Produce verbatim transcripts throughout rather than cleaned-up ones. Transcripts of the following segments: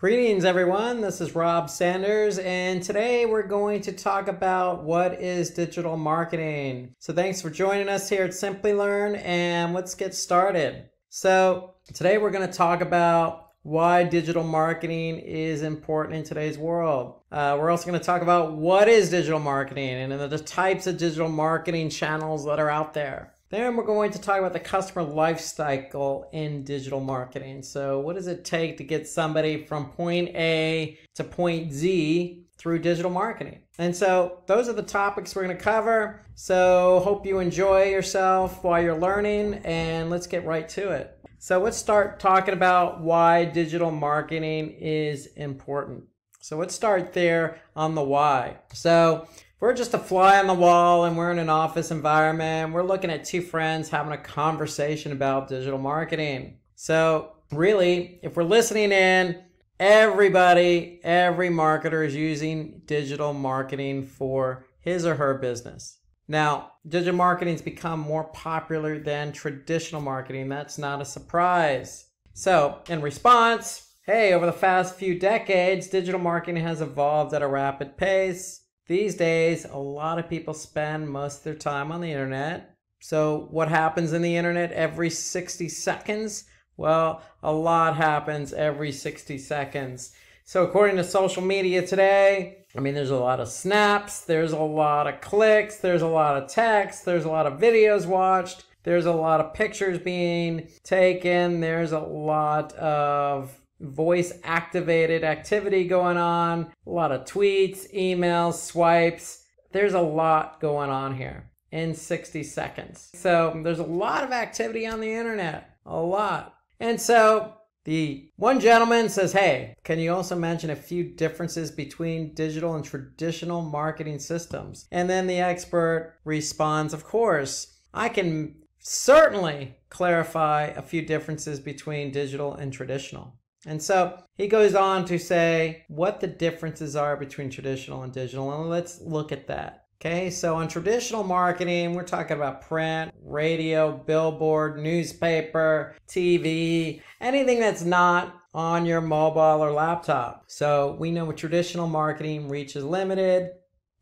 Greetings everyone, this is Rob Sanders, and today we're going to talk about what is digital marketing. So thanks for joining us here at Simplilearn, and let's get started. So today we're going to talk about why digital marketing is important in today's world. Uh, we're also going to talk about what is digital marketing and the types of digital marketing channels that are out there. Then we're going to talk about the customer life cycle in digital marketing. So what does it take to get somebody from point A to point Z through digital marketing? And so those are the topics we're going to cover. So hope you enjoy yourself while you're learning, and let's get right to it. So let's start talking about why digital marketing is important. So let's start there on the why. So we're just a fly on the wall and we're in an office environment. We're looking at two friends having a conversation about digital marketing. So really, if we're listening in, everybody, every marketer is using digital marketing for his or her business. Now, digital marketing's become more popular than traditional marketing. That's not a surprise. So in response, hey, over the past few decades, digital marketing has evolved at a rapid pace. These days, a lot of people spend most of their time on the internet. So what happens in the internet every sixty seconds? Well, a lot happens every sixty seconds. So according to social media today, I mean, there's a lot of snaps, there's a lot of clicks, there's a lot of text, there's a lot of videos watched, there's a lot of pictures being taken, there's a lot of voice activated activity going on, a lot of tweets, emails, swipes. There's a lot going on here in sixty seconds. So there's a lot of activity on the internet, a lot. And so the one gentleman says, hey, can you also mention a few differences between digital and traditional marketing systems? And then the expert responds, of course, I can certainly clarify a few differences between digital and traditional. And so he goes on to say what the differences are between traditional and digital, and let's look at that. Okay, so on traditional marketing, we're talking about print, radio, billboard, newspaper, T V, anything that's not on your mobile or laptop. So we know with traditional marketing, reach is limited.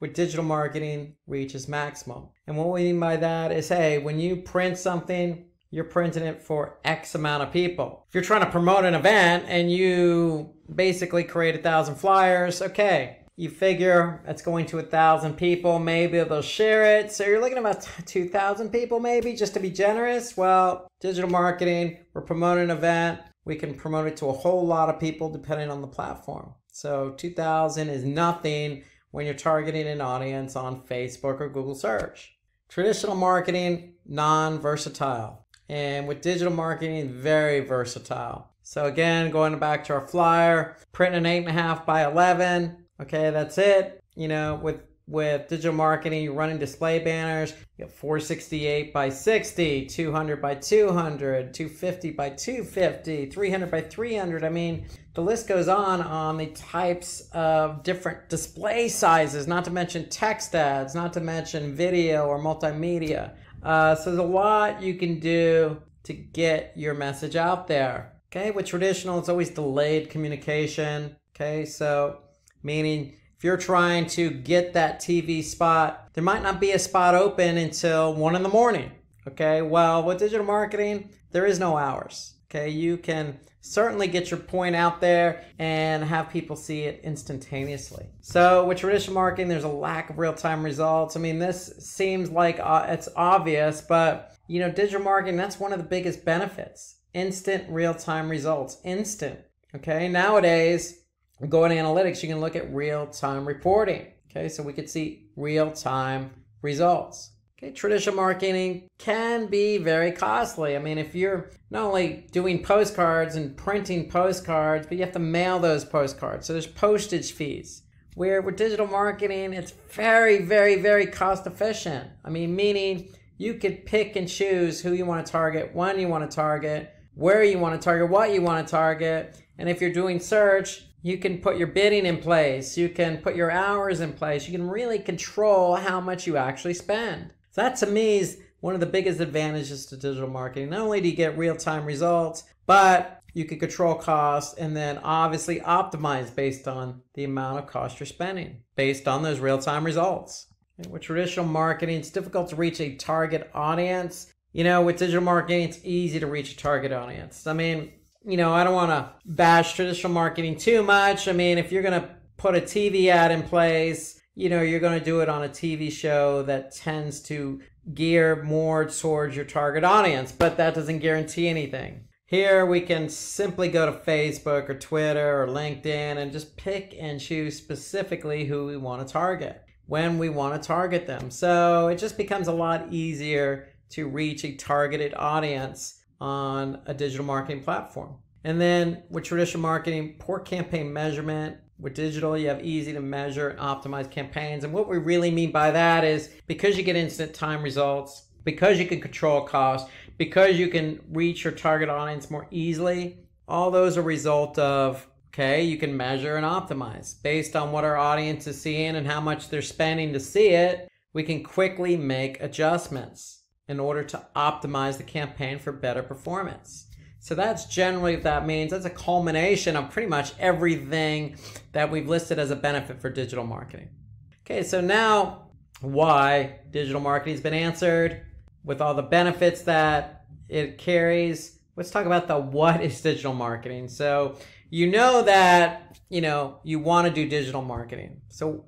With digital marketing, reach is maximum. And what we mean by that is, hey, when you print something, you're printing it for X amount of people. If you're trying to promote an event and you basically create a thousand flyers, okay, you figure it's going to a thousand people, maybe they'll share it. So you're looking at about two thousand people maybe, just to be generous. Well, digital marketing, we're promoting an event. We can promote it to a whole lot of people depending on the platform. So two thousand is nothing when you're targeting an audience on Facebook or Google search. Traditional marketing, non-versatile. And with digital marketing, very versatile. So again, going back to our flyer, print an eight and a half by eleven. Okay, that's it. You know, with, with digital marketing, you're running display banners, you got four sixty-eight by sixty, two hundred by two hundred, two fifty by two fifty, three hundred by three hundred. I mean, the list goes on on the types of different display sizes, not to mention text ads, not to mention video or multimedia. Uh, so there's a lot you can do to get your message out there. Okay, with traditional, it's always delayed communication. Okay, so meaning if you're trying to get that T V spot, there might not be a spot open until one in the morning. Okay, well, with digital marketing, there is no hours. Okay, you can certainly get your point out there and have people see it instantaneously. So with traditional marketing, there's a lack of real-time results. I mean, this seems like uh, it's obvious, but you know, digital marketing, that's one of the biggest benefits. Instant real-time results, instant. Okay, nowadays, going to analytics, you can look at real-time reporting. Okay, so we could see real-time results. Okay, traditional marketing can be very costly. I mean, if you're not only doing postcards and printing postcards, but you have to mail those postcards. So there's postage fees. Where with digital marketing, it's very, very, very cost efficient. I mean, meaning you could pick and choose who you want to target, when you want to target, where you want to target, what you want to target. And if you're doing search, you can put your bidding in place. You can put your hours in place. You can really control how much you actually spend. So that to me is one of the biggest advantages to digital marketing. Not only do you get real-time results, but you can control costs and then obviously optimize based on the amount of cost you're spending based on those real-time results. And with traditional marketing, it's difficult to reach a target audience. You know, with digital marketing, it's easy to reach a target audience. I mean, you know, I don't want to bash traditional marketing too much. I mean, if you're going to put a T V ad in place, you know, you're going to do it on a T V show that tends to gear more towards your target audience, but that doesn't guarantee anything. Here we can simply go to Facebook or Twitter or LinkedIn and just pick and choose specifically who we want to target, when we want to target them. So it just becomes a lot easier to reach a targeted audience on a digital marketing platform. And then with traditional marketing, poor campaign measurement. With digital, you have easy to measure and optimize campaigns. And what we really mean by that is because you get instant time results, because you can control costs, because you can reach your target audience more easily, all those are a result of, okay, you can measure and optimize. Based on what our audience is seeing and how much they're spending to see it, we can quickly make adjustments in order to optimize the campaign for better performance. So that's generally what that means. That's a culmination of pretty much everything that we've listed as a benefit for digital marketing. Okay, so now why digital marketing has been answered with all the benefits that it carries. Let's talk about the what is digital marketing. So you know that, you know, you want to do digital marketing. So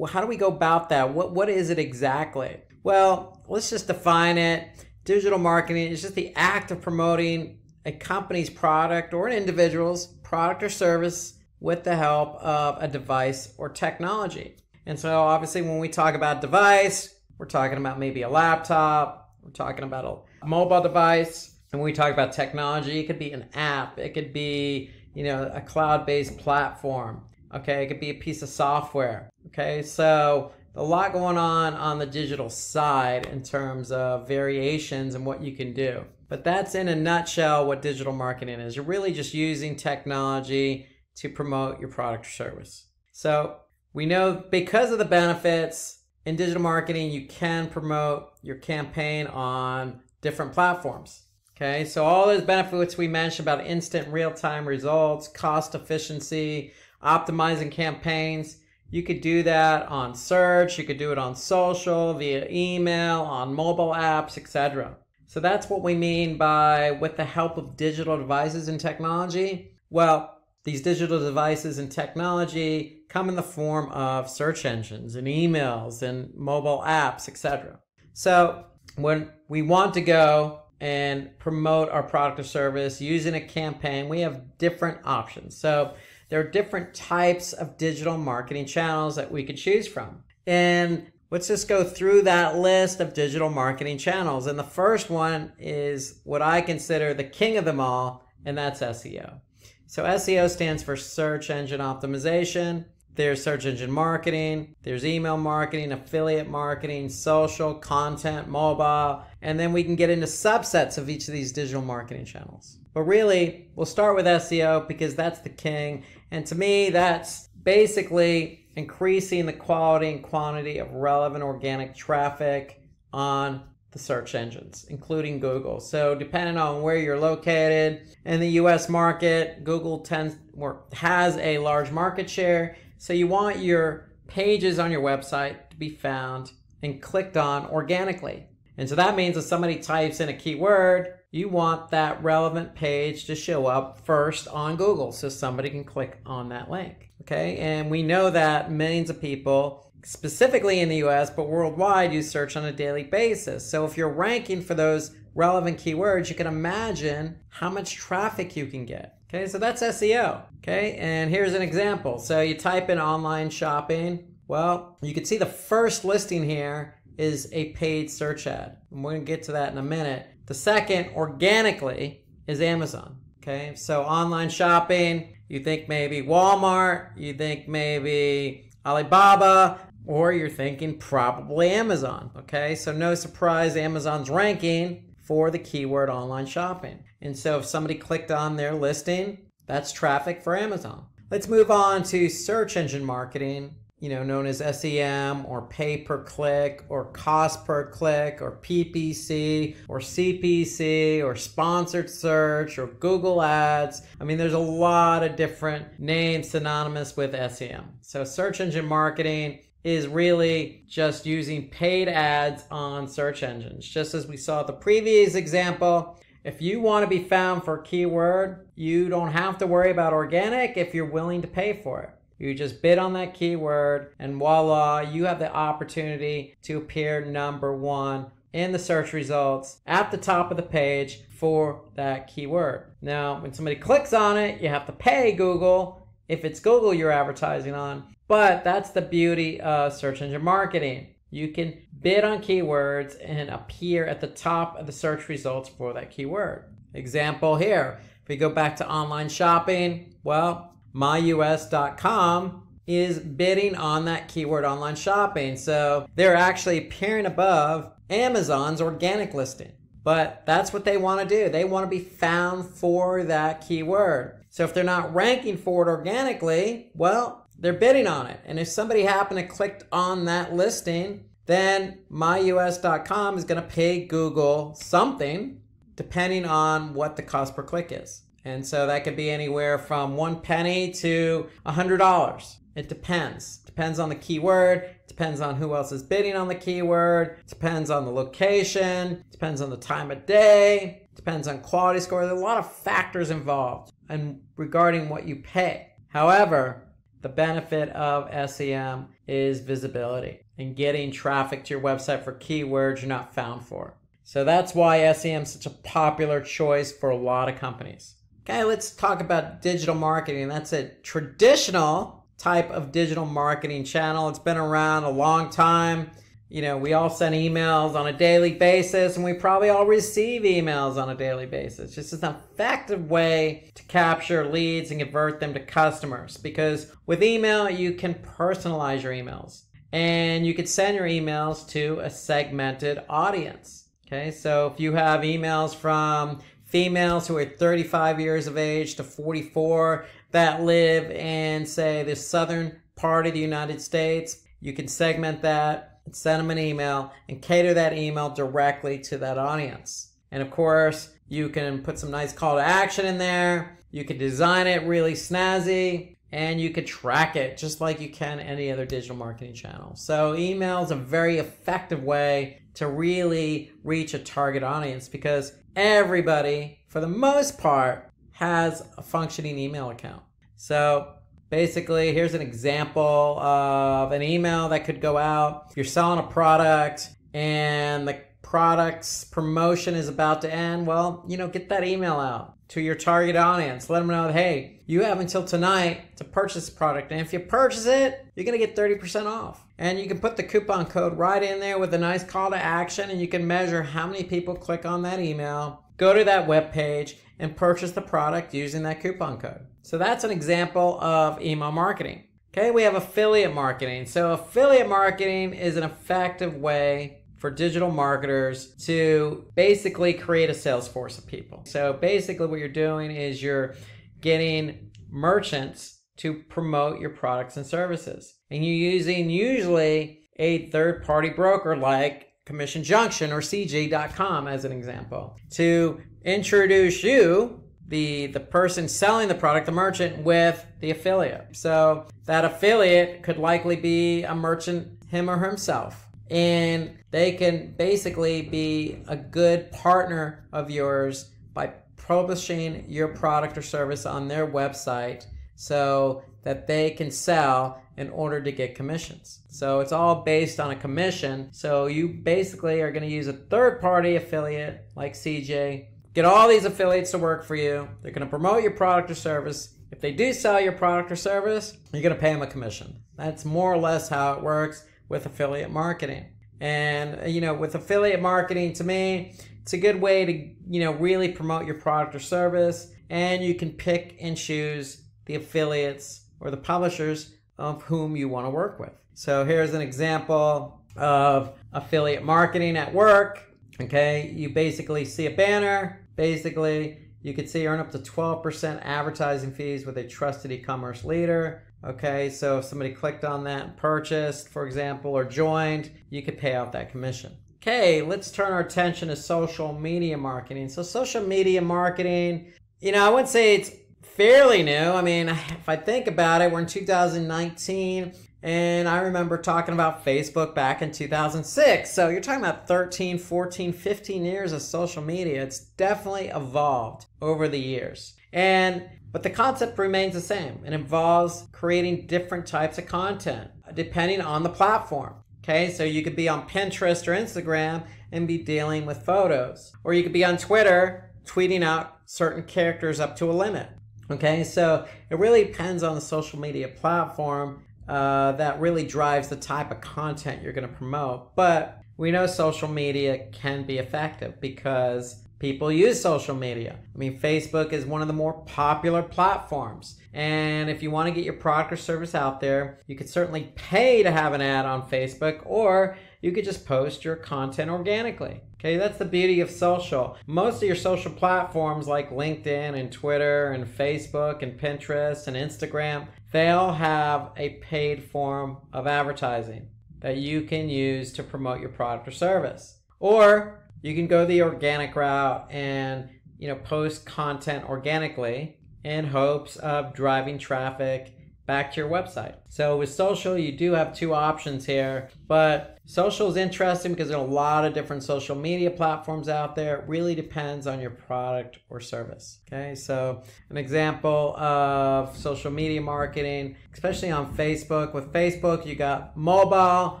how do we go about that? What, what is it exactly? Well, let's just define it. Digital marketing is just the act of promoting a company's product or an individual's product or service with the help of a device or technology. And so obviously when we talk about device, we're talking about maybe a laptop, we're talking about a mobile device. And when we talk about technology, it could be an app, it could be, you know, a cloud-based platform, okay? It could be a piece of software, okay? So a lot going on on the digital side in terms of variations and what you can do. But that's in a nutshell what digital marketing is. You're really just using technology to promote your product or service. So we know because of the benefits in digital marketing, you can promote your campaign on different platforms. Okay, so all those benefits we mentioned about instant real-time results, cost efficiency, optimizing campaigns, you could do that on search, you could do it on social, via email, on mobile apps, et cetera. So that's what we mean by with the help of digital devices and technology. Well, these digital devices and technology come in the form of search engines and emails and mobile apps, et cetera. So when we want to go and promote our product or service using a campaign, we have different options. So there are different types of digital marketing channels that we could choose from. And let's just go through that list of digital marketing channels. And the first one is what I consider the king of them all, and that's S E O. So S E O stands for search engine optimization. There's search engine marketing, there's email marketing, affiliate marketing, social, content, mobile, and then we can get into subsets of each of these digital marketing channels. But really, we'll start with S E O because that's the king. And to me, that's basically increasing the quality and quantity of relevant organic traffic on the search engines, including Google. So depending on where you're located in the U S market, Google tends or has a large market share. So you want your pages on your website to be found and clicked on organically. And so that means if somebody types in a keyword, you want that relevant page to show up first on Google so somebody can click on that link. Okay, and we know that millions of people, specifically in the U S, but worldwide, use search on a daily basis. So if you're ranking for those relevant keywords, you can imagine how much traffic you can get. Okay, so that's S E O. Okay, and here's an example. So you type in online shopping. Well, you can see the first listing here is a paid search ad. And we're gonna get to that in a minute. The second, organically, is Amazon. Okay, so online shopping, you think maybe Walmart, you think maybe Alibaba, or you're thinking probably Amazon. Okay, so no surprise, Amazon's ranking for the keyword online shopping. And so if somebody clicked on their listing, that's traffic for Amazon. Let's move on to search engine marketing, you know, known as S E M or pay per click or cost per click or P P C or C P C or sponsored search or Google Ads. I mean, there's a lot of different names synonymous with S E M. So search engine marketing is really just using paid ads on search engines. Just as we saw the previous example, if you want to be found for a keyword, you don't have to worry about organic if you're willing to pay for it. You just bid on that keyword and voila, you have the opportunity to appear number one in the search results at the top of the page for that keyword. Now, when somebody clicks on it, you have to pay Google if it's Google you're advertising on, but that's the beauty of search engine marketing. You can bid on keywords and appear at the top of the search results for that keyword. Example here, if we go back to online shopping, well, my U S dot com is bidding on that keyword online shopping. So they're actually appearing above Amazon's organic listing. But that's what they want to do. They want to be found for that keyword. So if they're not ranking for it organically, well, they're bidding on it. And if somebody happened to click on that listing, then my U S dot com is going to pay Google something depending on what the cost per click is. And so that could be anywhere from one penny to one hundred dollars. It depends. Depends on the keyword. Depends on who else is bidding on the keyword. Depends on the location. Depends on the time of day. Depends on quality score. There are a lot of factors involved and regarding what you pay. However, the benefit of S E M is visibility and getting traffic to your website for keywords you're not found for. So that's why S E M is such a popular choice for a lot of companies. Okay, let's talk about digital marketing. That's a traditional type of digital marketing channel. It's been around a long time. You know, we all send emails on a daily basis, and we probably all receive emails on a daily basis. It's just an effective way to capture leads and convert them to customers, because with email, you can personalize your emails, and you can send your emails to a segmented audience. Okay, so if you have emails from females who are thirty-five years of age to forty-four that live in, say, the southern part of the United States, you can segment that, send them an email, and cater that email directly to that audience. And of course, you can put some nice call to action in there. You can design it really snazzy, and you can track it just like you can any other digital marketing channel. So email is a very effective way to really reach a target audience, because everybody, for the most part, has a functioning email account. So basically, here's an example of an email that could go out. You're selling a product and the product's promotion is about to end. Well, you know, get that email out to your target audience. Let them know, hey, you have until tonight to purchase the product. And if you purchase it, you're gonna get thirty percent off. And you can put the coupon code right in there with a nice call to action, and you can measure how many people click on that email, go to that web page, and purchase the product using that coupon code. So that's an example of email marketing. Okay, we have affiliate marketing. So affiliate marketing is an effective way for digital marketers to basically create a sales force of people. So basically what you're doing is you're getting merchants to promote your products and services. And you're using usually a third-party broker like Commission Junction or C J dot com as an example to introduce you, the, the person selling the product, the merchant, with the affiliate. So that affiliate could likely be a merchant, him or himself. And they can basically be a good partner of yours by publishing your product or service on their website so that they can sell in order to get commissions. So it's all based on a commission. So you basically are going to use a third-party affiliate like C J, get all these affiliates to work for you. They're going to promote your product or service. If they do sell your product or service, you're going to pay them a commission. That's more or less how it works with affiliate marketing. And, you know, with affiliate marketing, to me, it's a good way to, you know, really promote your product or service, and you can pick and choose the affiliates or the publishers of whom you want to work with. So here's an example of affiliate marketing at work. Okay, you basically see a banner. Basically, you can see you earn up to twelve percent advertising fees with a trusted e-commerce leader. Okay, so if somebody clicked on that and purchased, for example, or joined, you could pay out that commission. Okay, let's turn our attention to social media marketing. So social media marketing, you know, I would say it's fairly new. I mean, if I think about it, we're in two thousand nineteen, and I remember talking about Facebook back in two thousand six. So you're talking about thirteen, fourteen, fifteen years of social media. It's definitely evolved over the years. And but the concept remains the same. It involves creating different types of content depending on the platform. Okay, so you could be on Pinterest or Instagram and be dealing with photos. Or you could be on Twitter tweeting out certain characters up to a limit. Okay, so it really depends on the social media platform uh, that really drives the type of content you're going to promote. But we know social media can be effective because people use social media. I mean, Facebook is one of the more popular platforms. And if you want to get your product or service out there, you could certainly pay to have an ad on Facebook, or you could just post your content organically. Okay, that's the beauty of social. Most of your social platforms like LinkedIn and Twitter and Facebook and Pinterest and Instagram, they all have a paid form of advertising that you can use to promote your product or service. Or you can go the organic route and, you know, post content organically in hopes of driving traffic back to your website. So with social, you do have two options here, but social is interesting because there are a lot of different social media platforms out there. It really depends on your product or service. Okay, so an example of social media marketing, especially on Facebook. With Facebook, you got mobile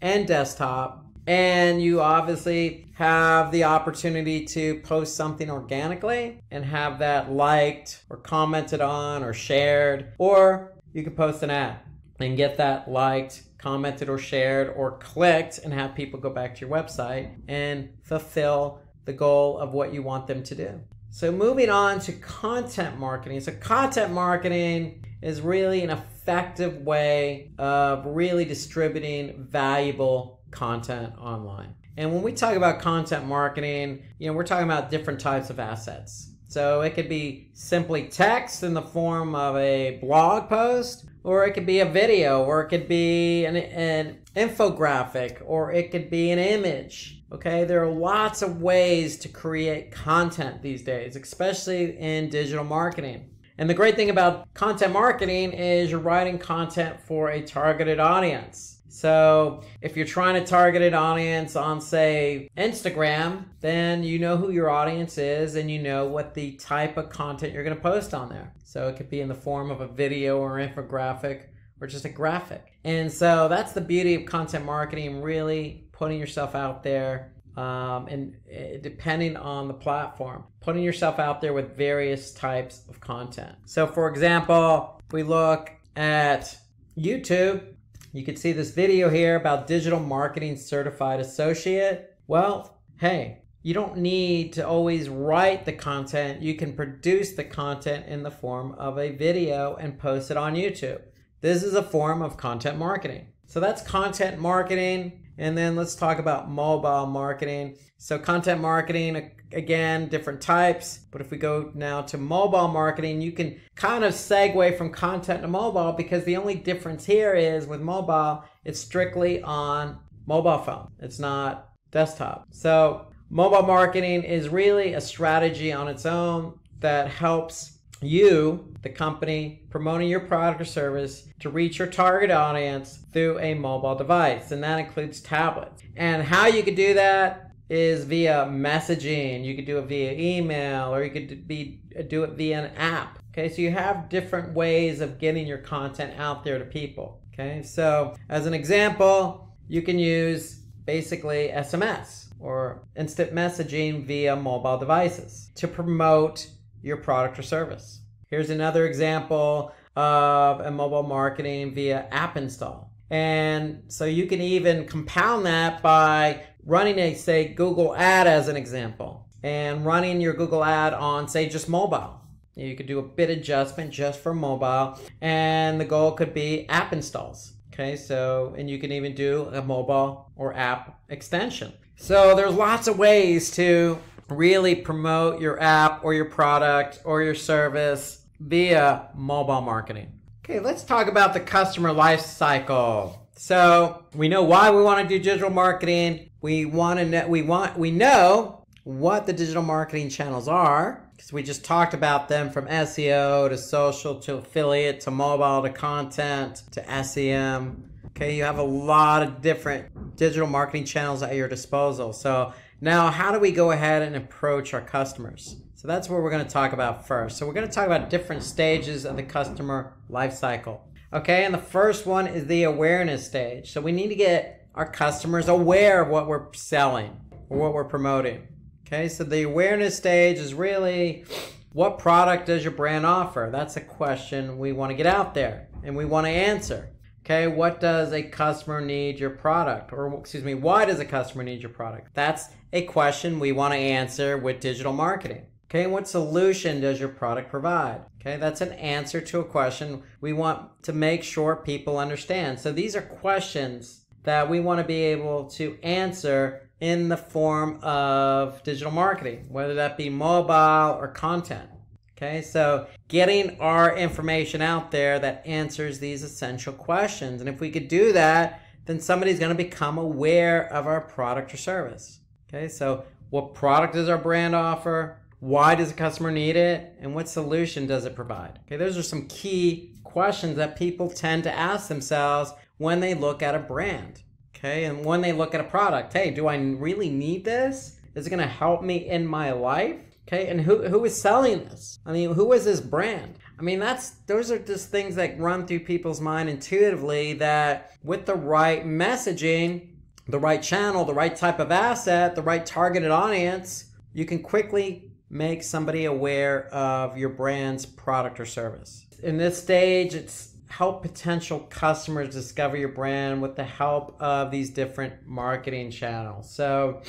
and desktop. And you obviously have the opportunity to post something organically and have that liked or commented on or shared. Or you can post an ad and get that liked, commented, or shared, or clicked, and have people go back to your website and fulfill the goal of what you want them to do. So moving on to content marketing. So content marketing is really an effective way of really distributing valuable content online. And when we talk about content marketing, you know, we're talking about different types of assets. So it could be simply text in the form of a blog post, or it could be a video, or it could be an, an infographic, or it could be an image. Okay, there are lots of ways to create content these days, especially in digital marketing. And the great thing about content marketing is you're writing content for a targeted audience. So if you're trying to target an audience on, say, Instagram, then you know who your audience is and you know what the type of content you're going to post on there. So it could be in the form of a video or infographic or just a graphic. And so that's the beauty of content marketing, really putting yourself out there um, and uh, depending on the platform, putting yourself out there with various types of content. So for example, if we look at YouTube, you can see this video here about digital marketing certified associate. Well, hey, you don't need to always write the content. You can produce the content in the form of a video and post it on YouTube. This is a form of content marketing. So that's content marketing. And then let's talk about mobile marketing. So content marketing, again, different types. But if we go now to mobile marketing, you can kind of segue from content to mobile because the only difference here is with mobile, it's strictly on mobile phone. It's not desktop. So mobile marketing is really a strategy on its own that helps you, the company, promoting your product or service to reach your target audience through a mobile device. And that includes tablets. And how you could do that is via messaging. You could do it via email, or you could be do it via an app. Okay, so you have different ways of getting your content out there to people. Okay, so as an example, you can use basically S M S or instant messaging via mobile devices to promote your product or service. Here's another example of a mobile marketing via app install. And so you can even compound that by running a, say, Google ad as an example, and running your Google ad on, say, just mobile. You could do a bit adjustment just for mobile, and the goal could be app installs. Okay, so, and you can even do a mobile or app extension. So there's lots of ways to really promote your app or your product or your service via mobile marketing. Okay, let's talk about the customer life cycle. So we know why we want to do digital marketing. We want to know, we want, we know what the digital marketing channels are because we just talked about them, from S E O to social to affiliate to mobile to content to S E M. Okay, you have a lot of different digital marketing channels at your disposal. So now how do we go ahead and approach our customers? So that's what we're going to talk about first. So we're going to talk about different stages of the customer life cycle. Okay, and the first one is the awareness stage. So we need to get our customers aware of what we're selling or what we're promoting. Okay, so the awareness stage is really, what product does your brand offer? That's a question we want to get out there and we want to answer. Okay, what does a customer need your product? Or excuse me, why does a customer need your product? That's a question we want to answer with digital marketing. Okay, what solution does your product provide? Okay, that's an answer to a question we want to make sure people understand. So these are questions that we want to be able to answer in the form of digital marketing, whether that be mobile or content. Okay, so getting our information out there that answers these essential questions. And if we could do that, then somebody's going to become aware of our product or service. Okay, so what product does our brand offer? Why does the customer need it? And what solution does it provide? Okay, those are some key questions that people tend to ask themselves when they look at a brand. Okay, and when they look at a product. Hey, do I really need this? Is it going to help me in my life? Okay, and who, who is selling this? I mean, who is this brand? I mean, that's those are just things that run through people's mind intuitively, that with the right messaging, the right channel, the right type of asset, the right targeted audience, you can quickly make somebody aware of your brand's product or service. In this stage, it's help potential customers discover your brand with the help of these different marketing channels. So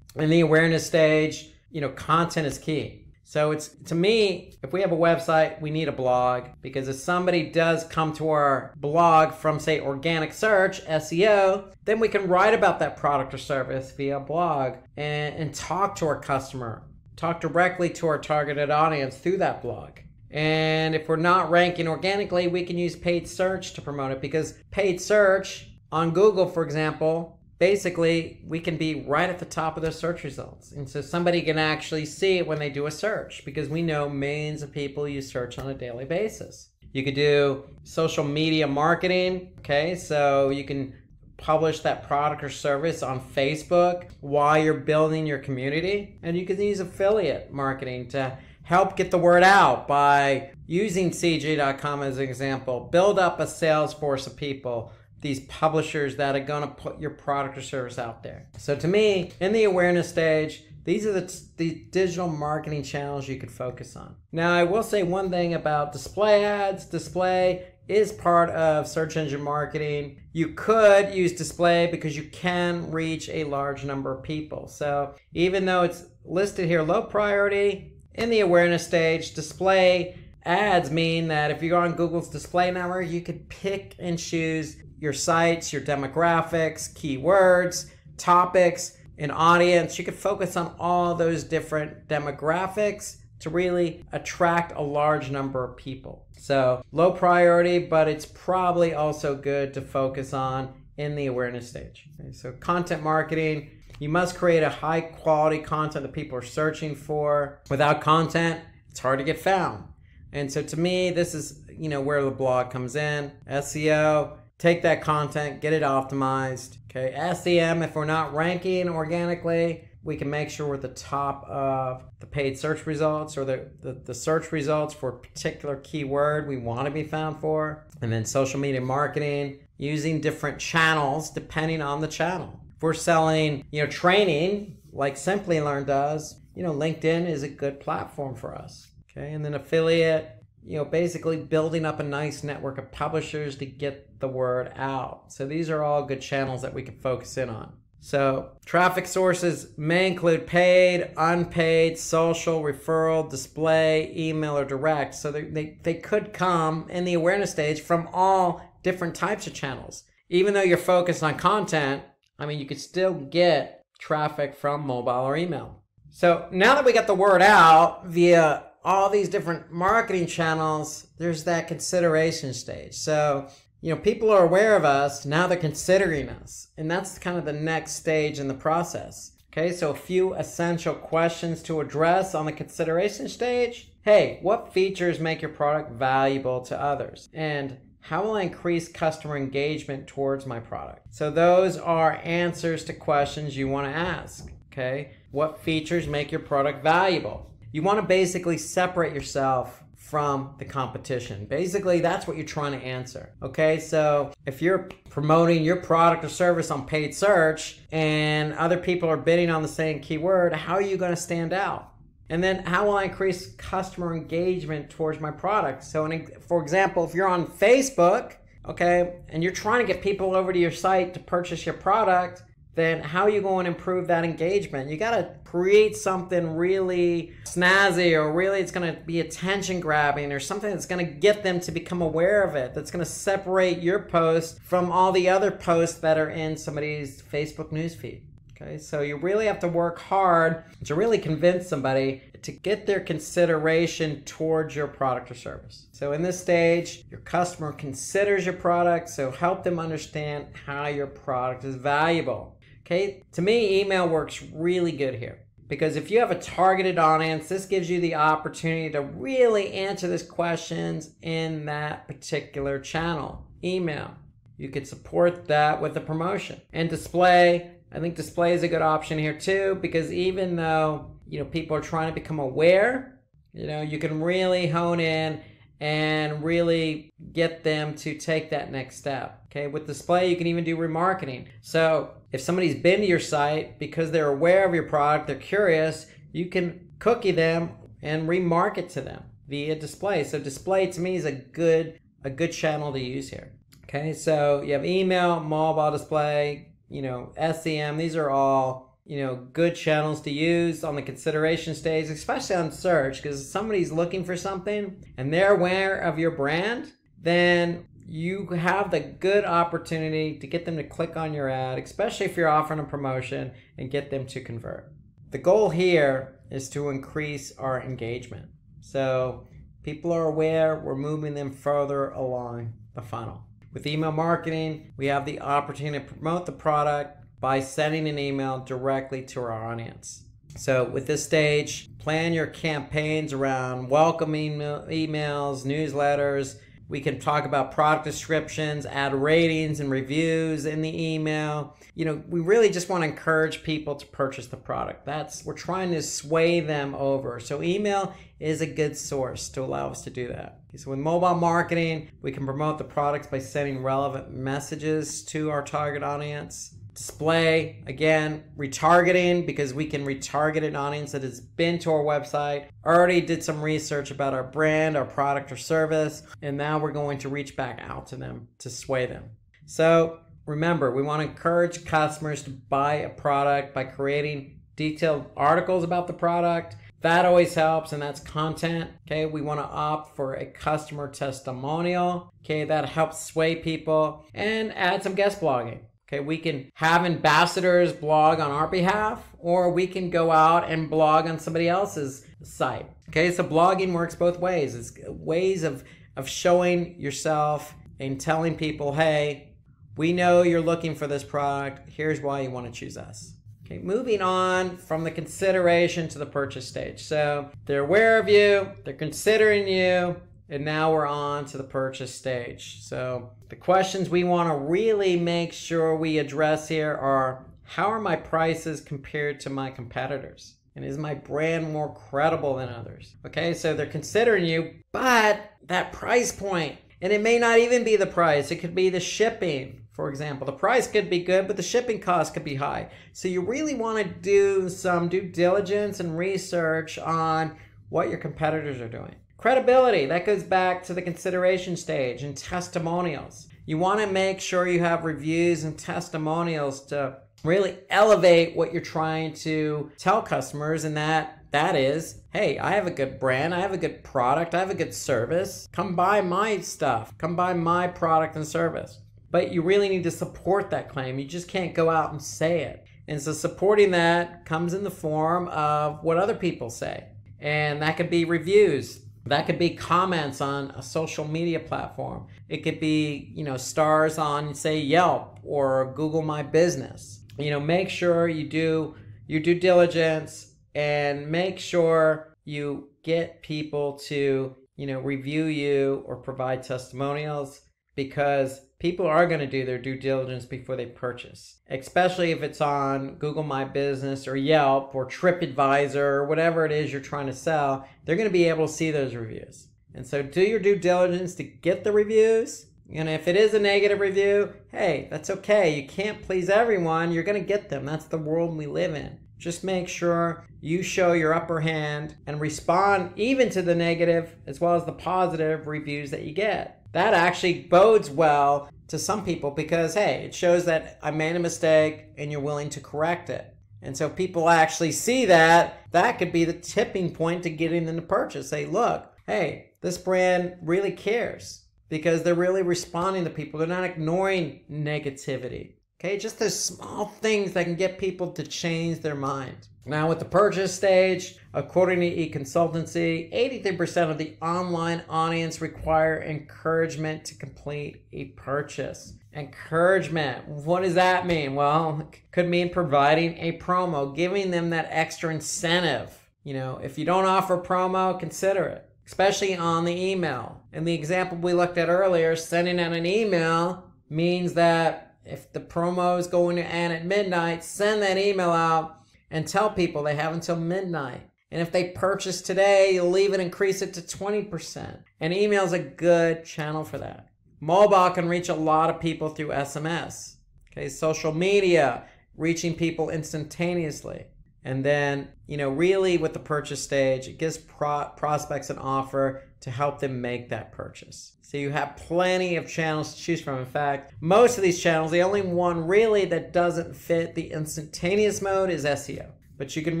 in the awareness stage, you know, content is key. So it's, to me, if we have a website, we need a blog, because if somebody does come to our blog from, say, organic search, S E O, then we can write about that product or service via blog and, and talk to our customer. Talk directly to our targeted audience through that blog. And if we're not ranking organically, we can use paid search to promote it, because paid search on Google, for example, basically we can be right at the top of their search results. And so somebody can actually see it when they do a search, because we know millions of people use search on a daily basis. You could do social media marketing. Okay, so you can publish that product or service on Facebook while you're building your community. And you can use affiliate marketing to help get the word out by using C J dot com as an example. Build up a sales force of people, these publishers that are gonna put your product or service out there. So to me, in the awareness stage, these are the, the digital marketing channels you could focus on. Now, I will say one thing about display ads. Display is part of search engine marketing. You could use display because you can reach a large number of people. So even though it's listed here low priority, in the awareness stage, display ads mean that if you're on Google's display network, you could pick and choose your sites, your demographics, keywords, topics, an audience. You could focus on all those different demographics to really attract a large number of people. So low priority, but it's probably also good to focus on in the awareness stage. Okay, so content marketing, you must create a high quality content that people are searching for. Without content, it's hard to get found. And so to me, this is, you know, where the blog comes in. S E O, take that content, get it optimized. Okay, S E M, if we're not ranking organically, we can make sure we're at the top of the paid search results, or the, the, the search results for a particular keyword we want to be found for. And then social media marketing, using different channels depending on the channel. If we're selling, you know, training like Simplilearn does, you know, LinkedIn is a good platform for us. Okay, and then affiliate, you know, basically building up a nice network of publishers to get the word out. So these are all good channels that we can focus in on. So traffic sources may include paid, unpaid, social, referral, display, email, or direct. So they, they, they could come in the awareness stage from all different types of channels. Even though you're focused on content, I mean, you could still get traffic from mobile or email. So now that we got the word out via all these different marketing channels, there's that consideration stage. So, you know, people are aware of us, now they're considering us. And that's kind of the next stage in the process. Okay, so a few essential questions to address on the consideration stage. Hey, what features make your product valuable to others? And how will I increase customer engagement towards my product? So those are answers to questions you want to ask, okay? What features make your product valuable? You want to basically separate yourself from the competition. Basically, that's what you're trying to answer, okay? So if you're promoting your product or service on paid search and other people are bidding on the same keyword, how are you going to stand out? And then how will I increase customer engagement towards my product? So, an, for example, if you're on Facebook, okay, and you're trying to get people over to your site to purchase your product, then how are you going to improve that engagement? You got to create something really snazzy, or really it's going to be attention grabbing, or something that's going to get them to become aware of it, that's going to separate your post from all the other posts that are in somebody's Facebook newsfeed. Okay, so you really have to work hard to really convince somebody to get their consideration towards your product or service. So in this stage, your customer considers your product, so help them understand how your product is valuable. Okay, to me, email works really good here, because if you have a targeted audience, this gives you the opportunity to really answer these questions in that particular channel, email. You could support that with a promotion. And display, I think display is a good option here too, because even though, you know, people are trying to become aware, you know, you can really hone in and really get them to take that next step. Okay, with display, you can even do remarketing. So if somebody's been to your site because they're aware of your product, they're curious, you can cookie them and remarket to them via display. So display to me is a good, a good channel to use here. Okay, so you have email, mobile display, you know, S E M, these are all, you know, good channels to use on the consideration stage, especially on search, because if somebody's looking for something and they're aware of your brand, then you have the good opportunity to get them to click on your ad, especially if you're offering a promotion, and get them to convert. The goal here is to increase our engagement. So people are aware, we're moving them further along the funnel. With email marketing, we have the opportunity to promote the product by sending an email directly to our audience. So with this stage, plan your campaigns around welcoming emails, newsletters. We can talk about product descriptions, add ratings and reviews in the email. You know, we really just want to encourage people to purchase the product. That's, we're trying to sway them over. So email is a good source to allow us to do that. So with mobile marketing, we can promote the products by sending relevant messages to our target audience. Display, again, retargeting, because we can retarget an audience that has been to our website, already did some research about our brand, our product or service, and now we're going to reach back out to them to sway them. So remember, we want to encourage customers to buy a product by creating detailed articles about the product. That always helps, and that's content. Okay, we want to opt for a customer testimonial. Okay, that helps sway people, and add some guest blogging. Okay, we can have ambassadors blog on our behalf, or we can go out and blog on somebody else's site. Okay, so blogging works both ways. It's ways of, of showing yourself and telling people, hey, we know you're looking for this product. Here's why you want to choose us. Okay, moving on from the consideration to the purchase stage. So they're aware of you, they're considering you, and now we're on to the purchase stage. So the questions we want to really make sure we address here are, how are my prices compared to my competitors? And is my brand more credible than others? Okay, so they're considering you, but that price point, and it may not even be the price, it could be the shipping. For example, the price could be good, but the shipping cost could be high. So you really want to do some due diligence and research on what your competitors are doing. Credibility, that goes back to the consideration stage, and testimonials. You want to make sure you have reviews and testimonials to really elevate what you're trying to tell customers, and that that is, hey, I have a good brand, I have a good product, I have a good service. Come buy my stuff, come buy my product and service. But you really need to support that claim. You just can't go out and say it. And so supporting that comes in the form of what other people say. And that could be reviews. That could be comments on a social media platform. It could be, you know, stars on, say, Yelp or Google My Business. You know, make sure you do your due diligence and make sure you get people to, you know, review you or provide testimonials, because people are going to do their due diligence before they purchase, especially if it's on Google My Business or Yelp or TripAdvisor or whatever it is you're trying to sell. They're going to be able to see those reviews. And so do your due diligence to get the reviews. And if it is a negative review, hey, that's okay. You can't please everyone. You're going to get them. That's the world we live in. Just make sure you show your upper hand and respond even to the negative as well as the positive reviews that you get. That actually bodes well to some people because, hey, it shows that I made a mistake and you're willing to correct it. And so people actually see that. That could be the tipping point to getting them to purchase. Say, look, hey, this brand really cares because they're really responding to people. They're not ignoring negativity. Okay, just those small things that can get people to change their mind. Now with the purchase stage, according to eConsultancy, eighty-three percent of the online audience require encouragement to complete a purchase. Encouragement, what does that mean? Well, it could mean providing a promo, giving them that extra incentive. You know, if you don't offer promo, consider it, especially on the email. In the example we looked at earlier, sending out an email means that if the promo is going to end at midnight, send that email out and tell people they have until midnight. And if they purchase today, you'll leave it, increase it to twenty percent. And email is a good channel for that. Mobile can reach a lot of people through S M S. Okay, social media, reaching people instantaneously. And then, you know, really with the purchase stage, it gives pro prospects an offer to help them make that purchase. So you have plenty of channels to choose from. In fact, most of these channels, the only one really that doesn't fit the instantaneous mode is S E O. But you can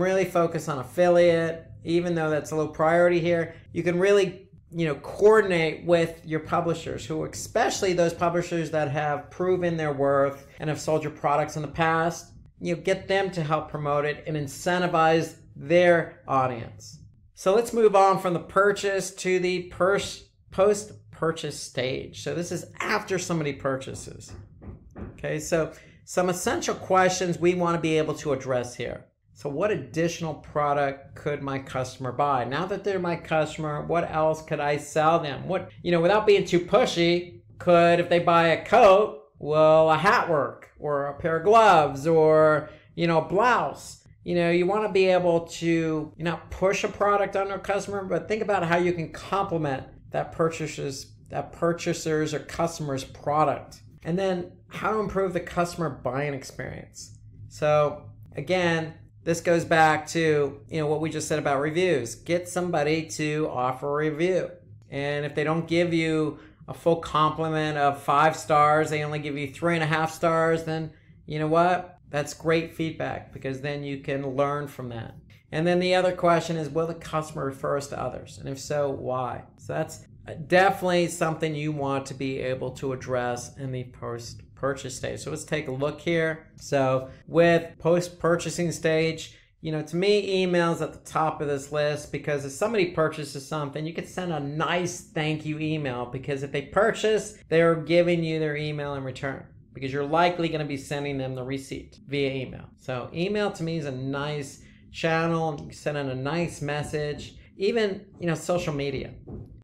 really focus on affiliate, even though that's a low priority here. You can really, you know, coordinate with your publishers, who especially those publishers that have proven their worth and have sold your products in the past, you know, get them to help promote it and incentivize their audience. So let's move on from the purchase to the post-purchase stage. So this is after somebody purchases. Okay, so some essential questions we want to be able to address here. So what additional product could my customer buy? Now that they're my customer, what else could I sell them? What, you know, without being too pushy, could, if they buy a coat, will a hat work, or a pair of gloves, or, you know, a blouse? You know, you want to be able to not push a product on your customer, but think about how you can complement that purchaser's, that purchaser's or customer's product. And then how to improve the customer buying experience. So again, this goes back to, you know, what we just said about reviews. Get somebody to offer a review. And if they don't give you a full compliment of five stars, they only give you three and a half stars, then you know what? That's great feedback, because then you can learn from that. And then the other question is, will the customer refer us to others? And if so, why? So that's definitely something you want to be able to address in the post-purchase stage. So let's take a look here. So with post-purchasing stage, you know, to me, email's at the top of this list, because if somebody purchases something, you could send a nice thank you email, because if they purchase, they're giving you their email in return, because you're likely going to be sending them the receipt via email. So email to me is a nice channel. You send in a nice message. Even, you know, social media.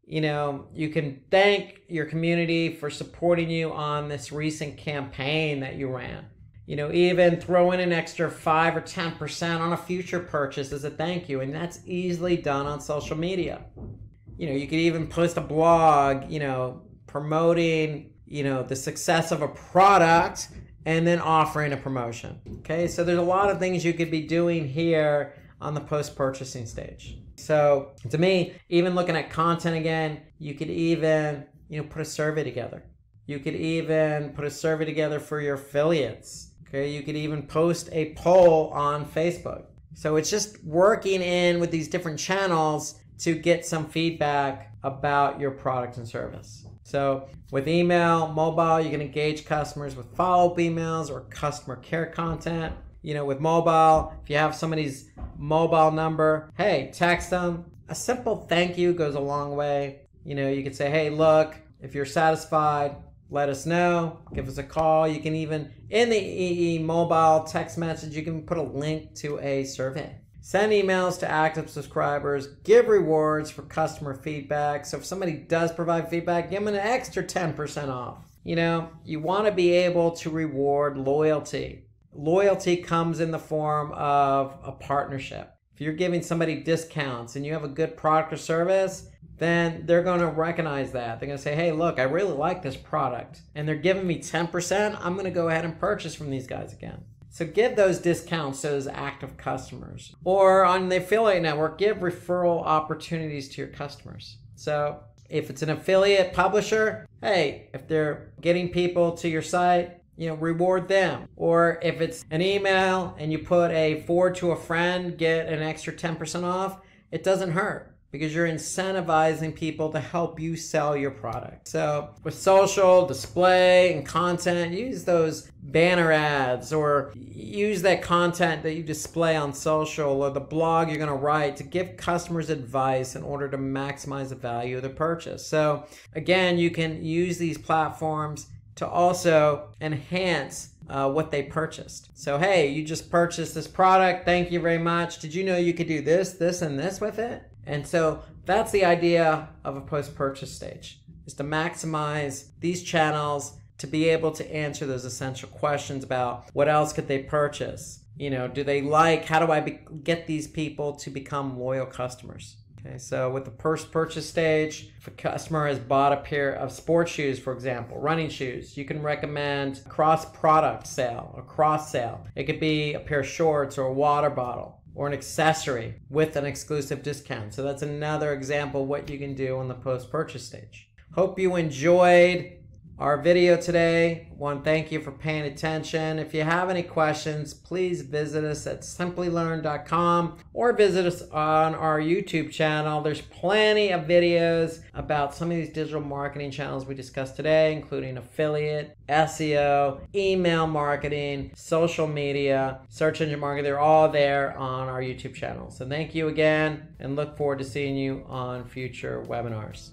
You know, you can thank your community for supporting you on this recent campaign that you ran. You know, even throw in an extra five or ten percent on a future purchase as a thank you. And that's easily done on social media. You know, you could even post a blog, you know, promoting, you know, the success of a product and then offering a promotion. Okay, so there's a lot of things you could be doing here on the post-purchasing stage. So to me, even looking at content again, you could even, you know, put a survey together. You could even put a survey together for your affiliates. Okay, you could even post a poll on Facebook. So it's just working in with these different channels to get some feedback about your product and service. So with email, mobile, you can engage customers with follow-up emails or customer care content. you know, with mobile. If you have somebody's mobile number, hey, text them. A simple thank you goes a long way. You know, you could say, hey, look, if you're satisfied, let us know, give us a call. You can even, in the E E mobile text message, you can put a link to a survey. Send emails to active subscribers, give rewards for customer feedback. So if somebody does provide feedback, give them an extra ten percent off. You know, you want to be able to reward loyalty. Loyalty comes in the form of a partnership. If you're giving somebody discounts and you have a good product or service, then they're going to recognize that. They're going to say, hey, look, I really like this product, and they're giving me ten percent. I'm going to go ahead and purchase from these guys again. So give those discounts to those active customers. Or on the affiliate network, give referral opportunities to your customers. So if it's an affiliate publisher, hey, if they're getting people to your site, you know, reward them. Or if it's an email and you put a forward to a friend, get an extra ten percent off, it doesn't hurt, because you're incentivizing people to help you sell your product. So with social, display, and content, use those banner ads, or use that content that you display on social or the blog you're gonna write to give customers advice in order to maximize the value of the purchase. So again, you can use these platforms to also enhance uh, what they purchased. So hey, you just purchased this product, thank you very much. Did you know you could do this, this, and this with it? And so that's the idea of a post-purchase stage, is to maximize these channels to be able to answer those essential questions about what else could they purchase? You know, do they like, how do I be, get these people to become loyal customers? Okay, so with the post-purchase stage, if a customer has bought a pair of sports shoes, for example, running shoes, you can recommend a cross-product sale, a cross-sale. It could be a pair of shorts or a water bottle, or an accessory with an exclusive discount. So that's another example of what you can do on the post-purchase stage. Hope you enjoyed our video today. I want to thank you for paying attention. If you have any questions, please visit us at simply learn dot com or visit us on our YouTube channel. There's plenty of videos about some of these digital marketing channels we discussed today, including affiliate, S E O, email marketing, social media, search engine marketing. They're all there on our YouTube channel. So thank you again, and look forward to seeing you on future webinars.